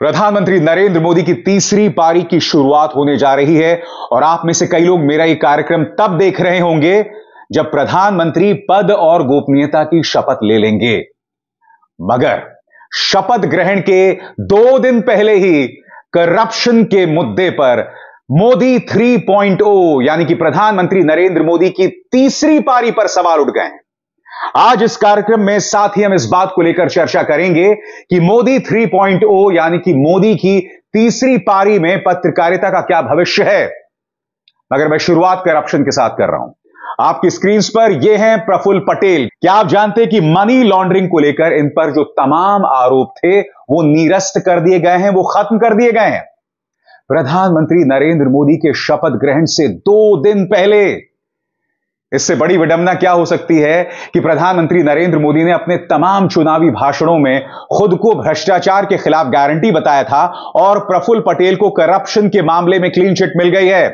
प्रधानमंत्री नरेंद्र मोदी की तीसरी पारी की शुरुआत होने जा रही है और आप में से कई लोग मेरा ये कार्यक्रम तब देख रहे होंगे जब प्रधानमंत्री पद और गोपनीयता की शपथ ले लेंगे। मगर शपथ ग्रहण के 2 दिन पहले ही करप्शन के मुद्दे पर मोदी 3.0 यानी कि प्रधानमंत्री नरेंद्र मोदी की तीसरी पारी पर सवाल उठ गए हैं। आज इस कार्यक्रम में साथ ही हम इस बात को लेकर चर्चा करेंगे कि मोदी 3.0 यानी कि मोदी की तीसरी पारी में पत्रकारिता का क्या भविष्य है। मगर मैं शुरुआत करप्शन के साथ कर रहा हूं। आपकी स्क्रीन पर ये हैं प्रफुल्ल पटेल। क्या आप जानते हैं कि मनी लॉन्ड्रिंग को लेकर इन पर जो तमाम आरोप थे वो निरस्त कर दिए गए हैं, वो खत्म कर दिए गए हैं। प्रधानमंत्री नरेंद्र मोदी के शपथ ग्रहण से 2 दिन पहले इससे बड़ी विडंबना क्या हो सकती है कि प्रधानमंत्री नरेंद्र मोदी ने अपने तमाम चुनावी भाषणों में खुद को भ्रष्टाचार के खिलाफ गारंटी बताया था और प्रफुल्ल पटेल को करप्शन के मामले में क्लीन चिट मिल गई है।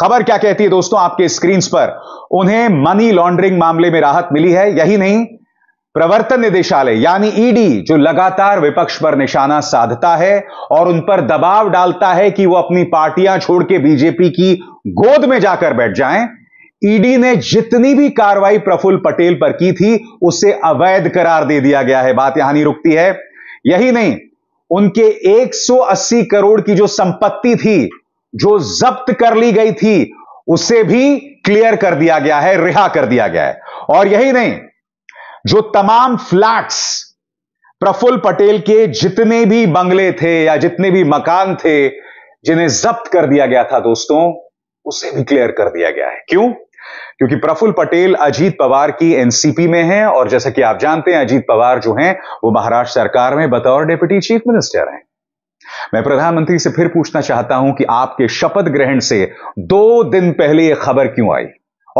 खबर क्या कहती है दोस्तों, आपके स्क्रीन पर उन्हें मनी लॉन्ड्रिंग मामले में राहत मिली है। यही नहीं, प्रवर्तन निदेशालय यानी ईडी जो लगातार विपक्ष पर निशाना साधता है और उन पर दबाव डालता है कि वो अपनी पार्टियां छोड़ के बीजेपी की गोद में जाकर बैठ जाएं, ईडी ने जितनी भी कार्रवाई प्रफुल्ल पटेल पर की थी उसे अवैध करार दे दिया गया है। बात यहां नहीं रुकती है। यही नहीं, उनके 180 करोड़ की जो संपत्ति थी जो जब्त कर ली गई थी उसे भी क्लियर कर दिया गया है, रिहा कर दिया गया है। और यही नहीं, जो तमाम फ्लैट्स प्रफुल्ल पटेल के जितने भी बंगले थे या जितने भी मकान थे जिन्हें जब्त कर दिया गया था दोस्तों, उसे भी क्लियर कर दिया गया है। क्यों? क्योंकि प्रफुल्ल पटेल अजीत पवार की एनसीपी में हैं और जैसा कि आप जानते हैं अजीत पवार जो हैं वो महाराष्ट्र सरकार में बतौर डिप्टी चीफ मिनिस्टर हैं। मैं प्रधानमंत्री से फिर पूछना चाहता हूं कि आपके शपथ ग्रहण से 2 दिन पहले यह खबर क्यों आई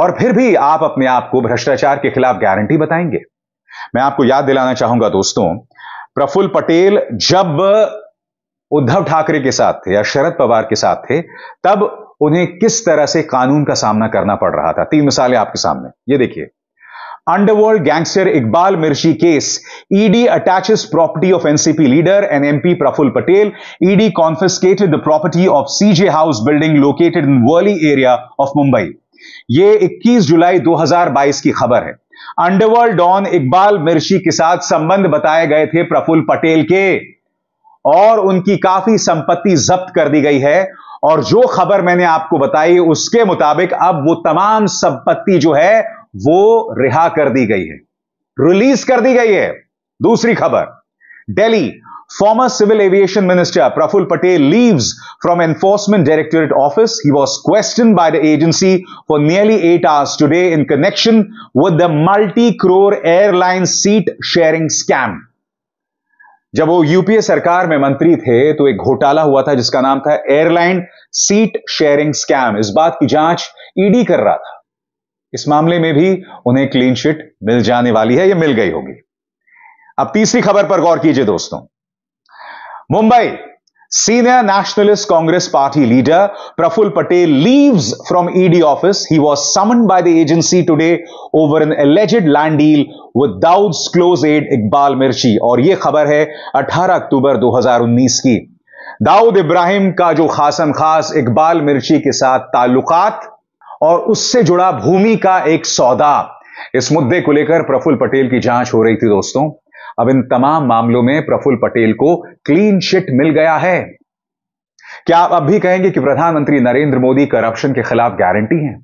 और फिर भी आप अपने आप को भ्रष्टाचार के खिलाफ गारंटी बताएंगे। मैं आपको याद दिलाना चाहूंगा दोस्तों, प्रफुल्ल पटेल जब उद्धव ठाकरे के साथ थे या शरद पवार के साथ थे तब उन्हें किस तरह से कानून का सामना करना पड़ रहा था। 3 मिसालें आपके सामने, ये देखिए। Underworld gangster Iqbal Mirchi case, ED attaches property of NCP leader and MP Praful Patel, ED confiscated the property of CJ house building located in Worli area of Mumbai. ये 21 जुलाई 2022 की खबर है। अंडरवर्ल्ड डॉन इकबाल मिर्ची के साथ संबंध बताए गए थे प्रफुल्ल पटेल के और उनकी काफी संपत्ति जब्त कर दी गई है और जो खबर मैंने आपको बताई उसके मुताबिक अब वो तमाम संपत्ति जो है वो रिहा कर दी गई है, रिलीज कर दी गई है। दूसरी खबर, Delhi, former civil aviation minister Praful Patel leaves from enforcement directorate office. He was question by the agency for nearly 8 hours today in connection with the multi crore airline seat sharing scam. जब वो यूपीए सरकार में मंत्री थे तो एक घोटाला हुआ था जिसका नाम था एयरलाइन सीट शेयरिंग स्कैम। इस बात की जांच ईडी कर रहा था। इस मामले में भी उन्हें क्लीन चिट मिल जाने वाली है, ये मिल गई होगी। अब तीसरी खबर पर गौर कीजिए दोस्तों। Mumbai, senior nationalist Congress party leader Praful Patel leaves from ED office. He was summoned by the agency today over an alleged land deal with Dawood's close aide Iqbal Mirchi. और यह खबर है 18 अक्टूबर 2019 की। दाऊद इब्राहिम का जो खासन खास इकबाल मिर्ची के साथ ताल्लुकात और उससे जुड़ा भूमि का एक सौदा, इस मुद्दे को लेकर प्रफुल्ल पटेल की जांच हो रही थी दोस्तों। अब इन तमाम मामलों में प्रफुल्ल पटेल को क्लीन चिट मिल गया है। क्या आप अब भी कहेंगे कि प्रधानमंत्री नरेंद्र मोदी करप्शन के खिलाफ गारंटी हैं?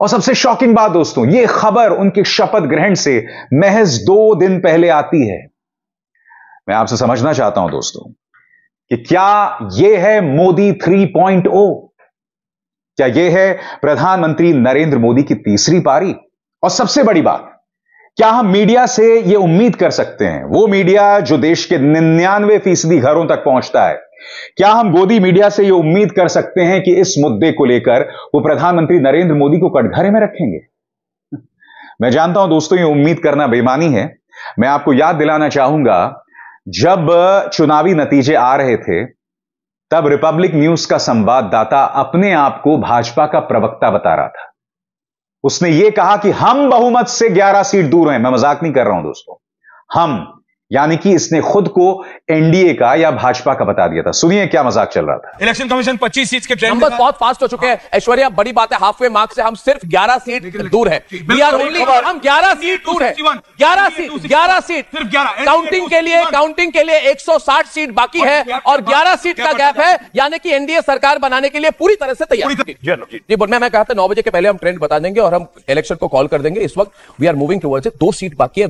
और सबसे शॉकिंग बात दोस्तों, यह खबर उनके शपथ ग्रहण से महज 2 दिन पहले आती है। मैं आपसे समझना चाहता हूं दोस्तों कि क्या यह है मोदी 3.0? क्या यह है प्रधानमंत्री नरेंद्र मोदी की तीसरी पारी? और सबसे बड़ी बात, क्या हम मीडिया से यह उम्मीद कर सकते हैं, वो मीडिया जो देश के 99% घरों तक पहुंचता है, क्या हम गोदी मीडिया से यह उम्मीद कर सकते हैं कि इस मुद्दे को लेकर वो प्रधानमंत्री नरेंद्र मोदी को कटघरे में रखेंगे? मैं जानता हूं दोस्तों ये उम्मीद करना बेईमानी है। मैं आपको याद दिलाना चाहूंगा, जब चुनावी नतीजे आ रहे थे तब रिपब्लिक न्यूज का संवाददाता अपने आप को भाजपा का प्रवक्ता बता रहा था। उसने यह कहा कि हम बहुमत से 11 सीट दूर हैं। मैं मजाक नहीं कर रहा हूं दोस्तों, हम यानी कि इसने खुद को एनडीए का या भाजपा का बता दिया था। सुनिए क्या मजाक चल रहा था। इलेक्शन कमीशन 25 सीट के ट्रेंड बहुत फास्ट हो चुके हैं। ऐश्वर्या, बड़ी बात है, हाफवे मार्क से हम सिर्फ 11 सीट दूर है। हम 11 सीट दूर है, 11 सीट सिर्फ 11 काउंटिंग के लिए 160 सीट बाकी है और 11 सीट का गैप है, यानी कि एनडीए सरकार बनाने के लिए पूरी तरह से तैयार जी। बोलना मैं कहा था 9 बजे के पहले हम ट्रेंड बता देंगे और हम इलेक्शन को कॉल कर देंगे। इस वक्त we are moving towards it. 2 seat बाकी है,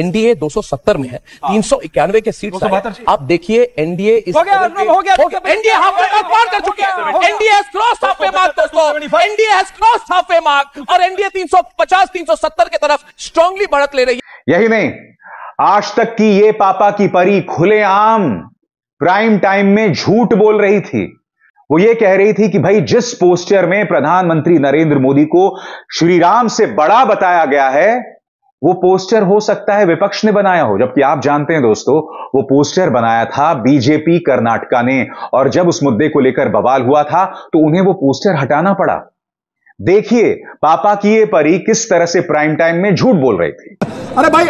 एनडीए 270 में है, 391 के सीट। आप देखिए एनडीए इस एनडीए हाफवे मार्क पार कर चुके हैं। NDA has crossed halfway mark दोस्तों, NDA has crossed halfway mark और एनडीए 350 370 की तरफ स्ट्रांगली बढ़त ले रही है। यही नहीं, आज तक की ये पापा की परी खुलेआम प्राइम टाइम में झूठ बोल रही थी। वो ये कह रही थी कि भाई जिस पोस्टर में प्रधानमंत्री नरेंद्र मोदी को श्री राम से बड़ा बताया गया है वो पोस्टर हो सकता है विपक्ष ने बनाया हो, जबकि आप जानते हैं दोस्तों वो पोस्टर बनाया था बीजेपी कर्नाटका ने। और जब उस मुद्दे को लेकर बवाल हुआ था तो उन्हें वो पोस्टर हटाना पड़ा। देखिए पापा की ये परी किस तरह से प्राइम टाइम में झूठ बोल रही थी। अरे भाई,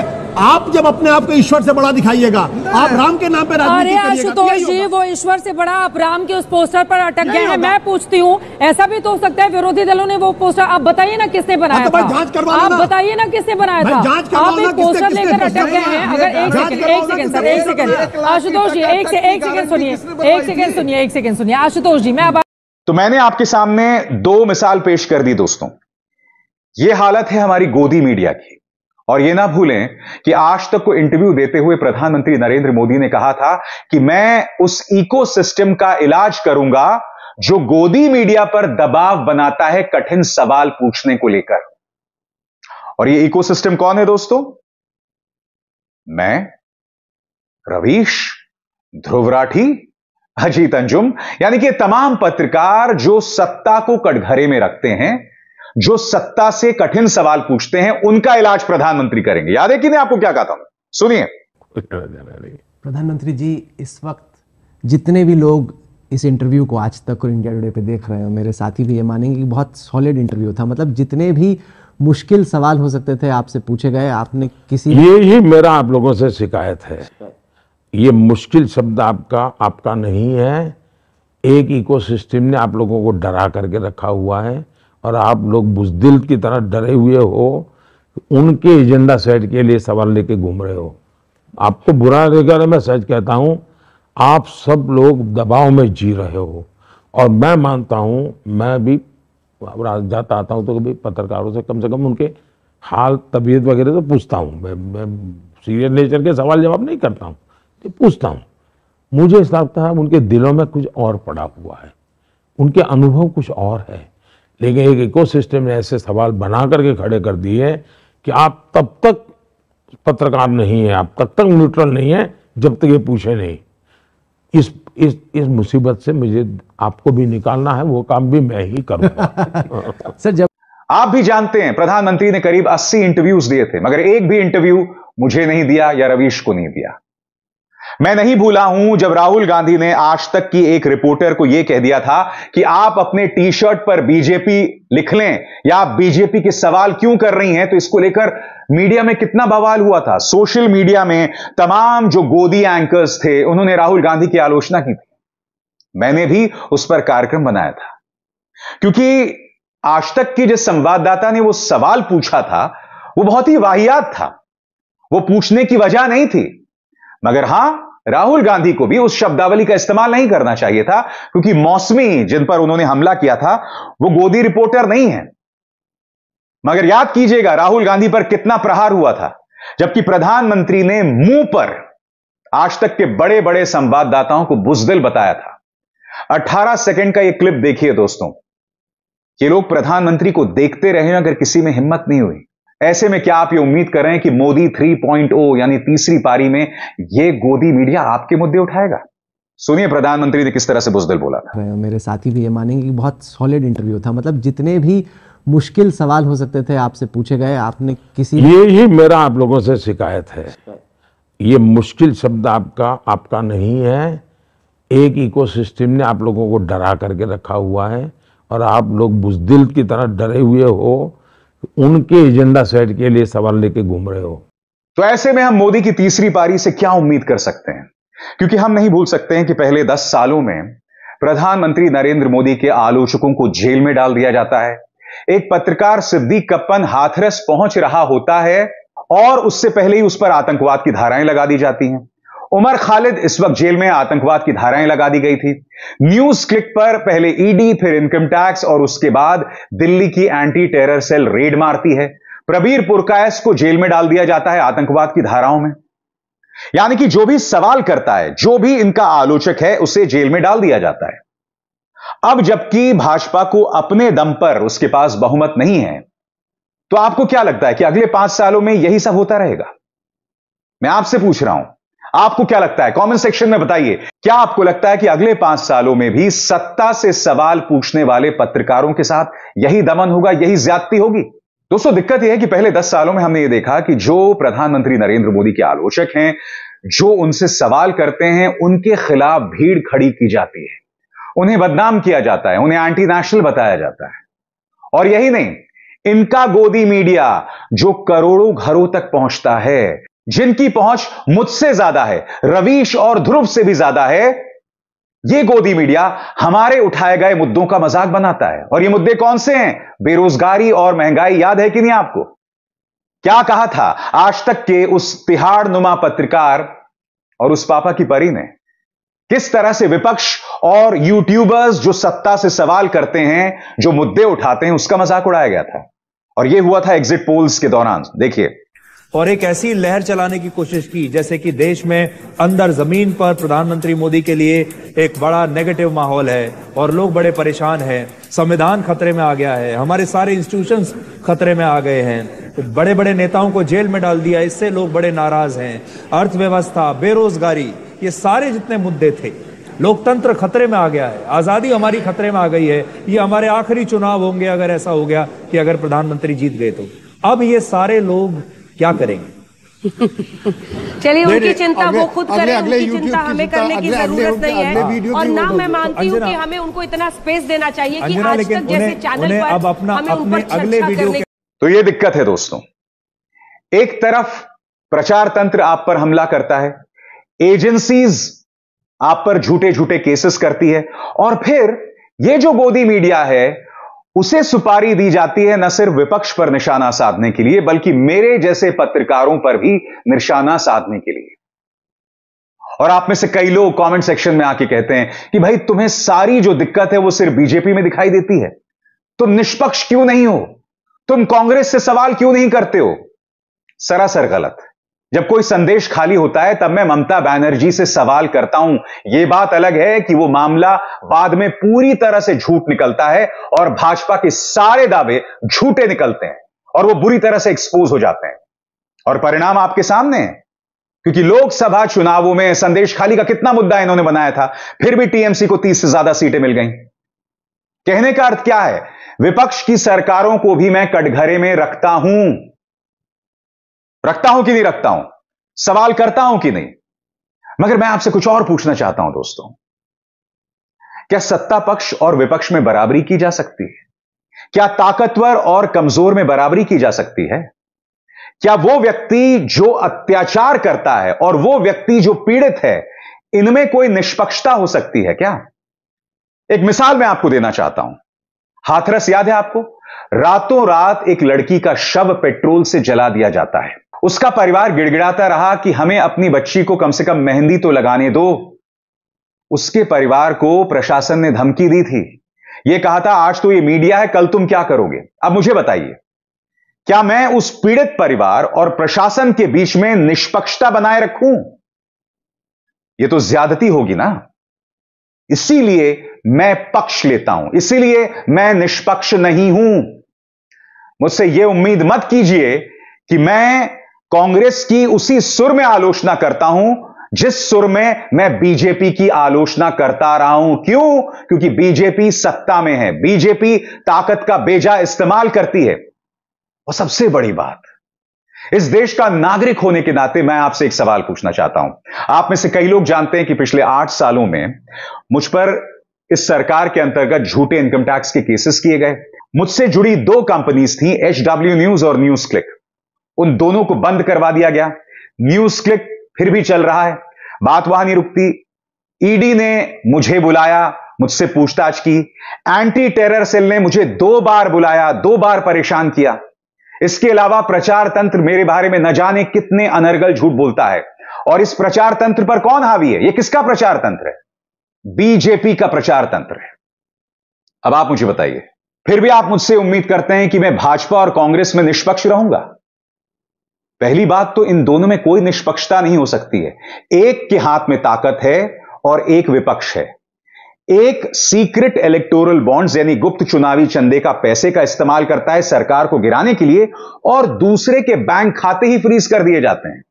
आप जब अपने आप को ईश्वर से बड़ा दिखाइएगा, आप राम के नाम पर राजनीति करिएगा। आशुतोष जी, वो ईश्वर से बड़ा आप राम के उस पोस्टर पर अटक गए हैं। मैं पूछती हूँ, ऐसा भी तो हो सकता है विरोधी दलों ने वो पोस्टर, आप बताइए ना किसने बनाया था, आप बताइए ना किसने बनाया था, आप एक पोस्टर लेकर अटक गए हैं। अगर एक सेकेंड आशुतोष जी, एक सेकेंड सुनिए आशुतोष जी। मैं तो मैंने आपके सामने 2 मिसाल पेश कर दी दोस्तों। ये हालत है हमारी गोदी मीडिया की। और ये ना भूलें कि आज तक को इंटरव्यू देते हुए प्रधानमंत्री नरेंद्र मोदी ने कहा था कि मैं उस इकोसिस्टम का इलाज करूंगा जो गोदी मीडिया पर दबाव बनाता है कठिन सवाल पूछने को लेकर। और ये इकोसिस्टम कौन है दोस्तों? मैं, रवीश, ध्रुव राठी, अजीत अंजुम, यानी कि तमाम पत्रकार जो सत्ता को कटघरे में रखते हैं, जो सत्ता से कठिन सवाल पूछते हैं, उनका इलाज प्रधानमंत्री करेंगे। याद है कि नहीं आपको क्या कहा था? सुनिए। प्रधानमंत्री जी, इस वक्त जितने भी लोग इस इंटरव्यू को आज तक और इंडिया टुडे पे देख रहे हो, मेरे साथी भी ये मानेंगे कि बहुत सॉलिड इंटरव्यू था। मतलब जितने भी मुश्किल सवाल हो सकते थे आपसे पूछे गए, आपने किसी यही मेरा आप लोगों से शिकायत है, ये मुश्किल शब्द आपका नहीं है। एक इकोसिस्टम ने आप लोगों को डरा करके रखा हुआ है और आप लोग बुजदिल की तरह डरे हुए हो, उनके एजेंडा सेट के लिए सवाल लेके घूम रहे हो। आपको बुरा लगेगा, मैं सच कहता हूँ, आप सब लोग दबाव में जी रहे हो। और मैं मानता हूँ, मैं भी जाता आता हूँ तो कभी पत्रकारों से कम उनके हाल तबीयत वगैरह तो पूछता हूँ। मैं सीरियस नेचर के सवाल जवाब नहीं करता हूँ, पूछता हूँ। मुझे ऐसा लगता है उनके दिलों में कुछ और पड़ा हुआ है, उनके अनुभव कुछ और है, लेकिन एक इकोसिस्टम ने ऐसे सवाल बना करके खड़े कर दिए कि आप तब तक पत्रकार नहीं है, आप तब तक न्यूट्रल नहीं है जब तक ये पूछे नहीं। इस मुसीबत से मुझे आपको भी निकालना है, वो काम भी मैं ही करूँगा। सर, जब आप भी जानते हैं प्रधानमंत्री ने करीब 80 इंटरव्यूज दिए थे, मगर एक भी इंटरव्यू मुझे नहीं दिया या रवीश को नहीं दिया। मैं नहीं भूला हूं जब राहुल गांधी ने आज तक की एक रिपोर्टर को यह कह दिया था कि आप अपने टी शर्ट पर बीजेपी लिख लें या आप बीजेपी के सवाल क्यों कर रही हैं। तो इसको लेकर मीडिया में कितना बवाल हुआ था। सोशल मीडिया में तमाम जो गोदी एंकर्स थे उन्होंने राहुल गांधी की आलोचना की थी। मैंने भी उस पर कार्यक्रम बनाया था, क्योंकि आज तक की जिस संवाददाता ने वो सवाल पूछा था वो बहुत ही वाहियात था, वो पूछने की वजह नहीं थी। मगर हां, राहुल गांधी को भी उस शब्दावली का इस्तेमाल नहीं करना चाहिए था, क्योंकि मौसमी जिन पर उन्होंने हमला किया था वो गोदी रिपोर्टर नहीं है। मगर याद कीजिएगा राहुल गांधी पर कितना प्रहार हुआ था, जबकि प्रधानमंत्री ने मुंह पर आज तक के बड़े बड़े संवाददाताओं को बुजदिल बताया था। 18 सेकंड का यह क्लिप देखिए दोस्तों। ये लोग प्रधानमंत्री को देखते रहे अगर किसी में हिम्मत नहीं हुई। ऐसे में क्या आप ये उम्मीद कर रहे हैं कि मोदी 3.0 यानी तीसरी पारी में ये गोदी मीडिया आपके मुद्दे उठाएगा? सुनिए प्रधानमंत्री ने किस तरह से बुजदिल बोला था। मेरे साथी भी ये मानेंगे कि बहुत सॉलिड इंटरव्यू था। मतलब जितने भी मुश्किल सवाल हो सकते थे आपसे पूछे गए, आपने किसी यही मेरा आप लोगों से शिकायत है, ये मुश्किल शब्द आपका नहीं है। एक इकोसिस्टम ने आप लोगों को डरा करके रखा हुआ है और आप लोग बुजदिल की तरह डरे हुए हो, उनके एजेंडा सेट के लिए सवाल लेके घूम रहे हो। तो ऐसे में हम मोदी की तीसरी पारी से क्या उम्मीद कर सकते हैं, क्योंकि हम नहीं भूल सकते हैं कि पहले 10 सालों में प्रधानमंत्री नरेंद्र मोदी के आलोचकों को जेल में डाल दिया जाता है, एक पत्रकार सिद्दीक कप्पन हाथरस पहुंच रहा होता है और उससे पहले ही उस पर आतंकवाद की धाराएं लगा दी जाती हैं। उमर खालिद इस वक्त जेल में, आतंकवाद की धाराएं लगा दी गई थी। न्यूज क्लिक पर पहले ईडी, फिर इनकम टैक्स और उसके बाद दिल्ली की एंटी टेरर सेल रेड मारती है। प्रबीर पुरकायस को जेल में डाल दिया जाता है आतंकवाद की धाराओं में। यानी कि जो भी सवाल करता है, जो भी इनका आलोचक है, उसे जेल में डाल दिया जाता है। अब जबकि भाजपा को अपने दम पर उसके पास बहुमत नहीं है, तो आपको क्या लगता है कि अगले 5 सालों में यही सब होता रहेगा? मैं आपसे पूछ रहा हूं, आपको क्या लगता है? कमेंट सेक्शन में बताइए, क्या आपको लगता है कि अगले 5 सालों में भी सत्ता से सवाल पूछने वाले पत्रकारों के साथ यही दमन होगा, यही ज्यादती होगी? दोस्तों, दिक्कत यह है कि पहले 10 सालों में हमने यह देखा कि जो प्रधानमंत्री नरेंद्र मोदी के आलोचक हैं, जो उनसे सवाल करते हैं, उनके खिलाफ भीड़ खड़ी की जाती है, उन्हें बदनाम किया जाता है, उन्हें एंटी नेशनल बताया जाता है। और यही नहीं, इनका गोदी मीडिया जो करोड़ों घरों तक पहुंचता है, जिनकी पहुंच मुझसे ज्यादा है, रवीश और ध्रुव से भी ज्यादा है, यह गोदी मीडिया हमारे उठाए गए मुद्दों का मजाक बनाता है। और ये मुद्दे कौन से हैं? बेरोजगारी और महंगाई। याद है कि नहीं आपको? क्या कहा था आज तक के उस तिहाड़ नुमा पत्रकार और उस पापा की परी ने? किस तरह से विपक्ष और यूट्यूबर्स जो सत्ता से सवाल करते हैं, जो मुद्दे उठाते हैं, उसका मजाक उड़ाया गया था। और यह हुआ था एग्जिट पोल्स के दौरान, देखिए। और एक ऐसी लहर चलाने की कोशिश की जैसे कि देश में अंदर जमीन पर प्रधानमंत्री मोदी के लिए एक बड़ा नेगेटिव माहौल है और लोग बड़े परेशान हैं, संविधान खतरे में आ गया है, हमारे सारे इंस्टीट्यूशंस खतरे में आ गए हैं, बड़े बड़े नेताओं को जेल में डाल दिया, इससे लोग बड़े नाराज हैं, अर्थव्यवस्था, बेरोजगारी, ये सारे जितने मुद्दे थे, लोकतंत्र खतरे में आ गया है, आजादी हमारी खतरे में आ गई है, ये हमारे आखिरी चुनाव होंगे अगर ऐसा हो गया कि अगर प्रधानमंत्री जीत गए तो। अब ये सारे लोग क्या करेंगे? चलिए, उनकी चिंता वो खुद करें, उनकी चिंता हमें करने की जरूरत नहीं है। और ना मैं मानती हूँ कि हमें उनको इतना स्पेस देना चाहिए कि आज तक जैसे चैनल पर हमें उन पर चर्चा करने। तो ये दिक्कत है दोस्तों, एक तरफ प्रचार तंत्र आप पर हमला करता है, एजेंसीज आप पर झूठे झूठे केसेस करती है, और फिर यह जो गोदी मीडिया है उसे सुपारी दी जाती है, न सिर्फ विपक्ष पर निशाना साधने के लिए बल्कि मेरे जैसे पत्रकारों पर भी निशाना साधने के लिए। और आप में से कई लोग कमेंट सेक्शन में आके कहते हैं कि भाई तुम्हें सारी जो दिक्कत है वो सिर्फ बीजेपी में दिखाई देती है, तुम निष्पक्ष क्यों नहीं हो, तुम कांग्रेस से सवाल क्यों नहीं करते हो? सरासर गलत। जब कोई संदेश खाली होता है तब मैं ममता बैनर्जी से सवाल करता हूं। यह बात अलग है कि वो मामला बाद में पूरी तरह से झूठ निकलता है और भाजपा के सारे दावे झूठे निकलते हैं और वो बुरी तरह से एक्सपोज हो जाते हैं और परिणाम आपके सामने है। क्योंकि लोकसभा चुनावों में संदेश खाली का कितना मुद्दा इन्होंने बनाया था, फिर भी टीएमसी को 30 से ज्यादा सीटें मिल गईं। कहने का अर्थ क्या है? विपक्ष की सरकारों को भी मैं कटघरे में रखता हूं कि नहीं रखता हूं, सवाल करता हूं कि नहीं। मगर मैं आपसे कुछ और पूछना चाहता हूं दोस्तों, क्या सत्ता पक्ष और विपक्ष में बराबरी की जा सकती है? क्या ताकतवर और कमजोर में बराबरी की जा सकती है? क्या वो व्यक्ति जो अत्याचार करता है और वो व्यक्ति जो पीड़ित है, इनमें कोई निष्पक्षता हो सकती है क्या? एक मिसाल मैं आपको देना चाहता हूं। हाथरस याद है आपको? रातों रात एक लड़की का शव पेट्रोल से जला दिया जाता है। उसका परिवार गिड़गिड़ाता रहा कि हमें अपनी बच्ची को कम से कम मेहंदी तो लगाने दो। उसके परिवार को प्रशासन ने धमकी दी थी, यह कहा था आज तो ये मीडिया है, कल तुम क्या करोगे। अब मुझे बताइए, क्या मैं उस पीड़ित परिवार और प्रशासन के बीच में निष्पक्षता बनाए रखूं? यह तो ज्यादती होगी ना। इसीलिए मैं पक्ष लेता हूं, इसीलिए मैं निष्पक्ष नहीं हूं। मुझसे यह उम्मीद मत कीजिए कि मैं कांग्रेस की उसी सुर में आलोचना करता हूं जिस सुर में मैं बीजेपी की आलोचना करता रहा हूं। क्यों? क्योंकि बीजेपी सत्ता में है, बीजेपी ताकत का बेजा इस्तेमाल करती है। और सबसे बड़ी बात, इस देश का नागरिक होने के नाते मैं आपसे एक सवाल पूछना चाहता हूं। आप में से कई लोग जानते हैं कि पिछले 8 सालों में मुझ पर इस सरकार के अंतर्गत झूठे इनकम टैक्स के केसेस किए गए। मुझसे जुड़ी 2 कंपनीज थी, HW News और न्यूज क्लिक। उन दोनों को बंद करवा दिया गया। न्यूज क्लिक फिर भी चल रहा है, बात वहां नहीं रुकती। ईडी ने मुझे बुलाया, मुझसे पूछताछ की। एंटी टेरर सेल ने मुझे 2 बार बुलाया, 2 बार परेशान किया। इसके अलावा प्रचार तंत्र मेरे बारे में न जाने कितने अनर्गल झूठ बोलता है। और इस प्रचार तंत्र पर कौन हावी है? यह किसका प्रचार तंत्र है? बीजेपी का प्रचार तंत्र है। अब आप मुझे बताइए, फिर भी आप मुझसे उम्मीद करते हैं कि मैं भाजपा और कांग्रेस में निष्पक्ष रहूंगा? पहली बात तो इन दोनों में कोई निष्पक्षता नहीं हो सकती है। एक के हाथ में ताकत है और एक विपक्ष है। एक सीक्रेट इलेक्टोरल बॉन्ड्स यानी गुप्त चुनावी चंदे का पैसे का इस्तेमाल करता है सरकार को गिराने के लिए, और दूसरे के बैंक खाते ही फ्रीज कर दिए जाते हैं।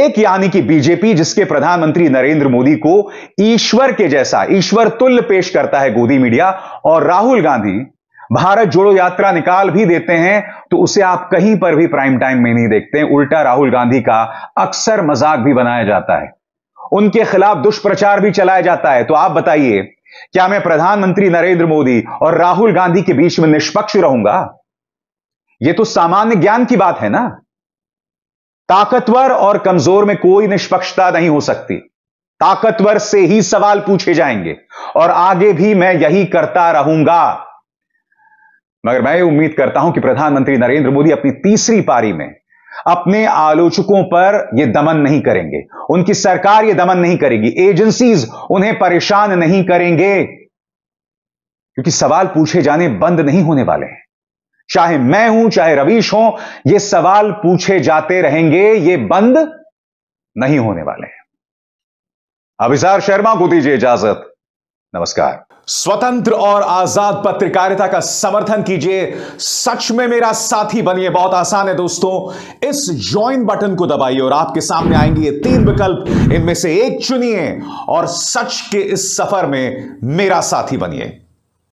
एक यानी कि बीजेपी, जिसके प्रधानमंत्री नरेंद्र मोदी को ईश्वर के जैसा, ईश्वर तुल्य पेश करता है गोदी मीडिया, और राहुल गांधी भारत जोड़ो यात्रा निकाल भी देते हैं तो उसे आप कहीं पर भी प्राइम टाइम में नहीं देखते हैं। उल्टा राहुल गांधी का अक्सर मजाक भी बनाया जाता है, उनके खिलाफ दुष्प्रचार भी चलाया जाता है। तो आप बताइए, क्या मैं प्रधानमंत्री नरेंद्र मोदी और राहुल गांधी के बीच में निष्पक्ष रहूंगा? यह तो सामान्य ज्ञान की बात है ना। ताकतवर और कमजोर में कोई निष्पक्षता नहीं हो सकती। ताकतवर से ही सवाल पूछे जाएंगे और आगे भी मैं यही करता रहूंगा। मगर मैं उम्मीद करता हूं कि प्रधानमंत्री नरेंद्र मोदी अपनी तीसरी पारी में अपने आलोचकों पर यह दमन नहीं करेंगे, उनकी सरकार यह दमन नहीं करेगी, एजेंसीज उन्हें परेशान नहीं करेंगे, क्योंकि सवाल पूछे जाने बंद नहीं होने वाले हैं। चाहे मैं हूं, चाहे रवीश हो, ये सवाल पूछे जाते रहेंगे, ये बंद नहीं होने वाले हैं। अभिसार शर्मा को दीजिए इजाजत, नमस्कार। स्वतंत्र और आजाद पत्रकारिता का समर्थन कीजिए, सच में मेरा साथी बनिए। बहुत आसान है दोस्तों, इस ज्वाइन बटन को दबाइए और आपके सामने आएंगे ये 3 विकल्प, इनमें से एक चुनिए और सच के इस सफर में मेरा साथी बनिए।